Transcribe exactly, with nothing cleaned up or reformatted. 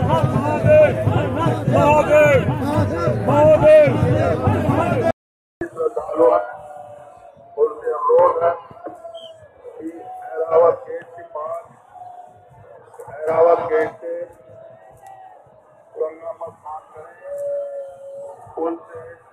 One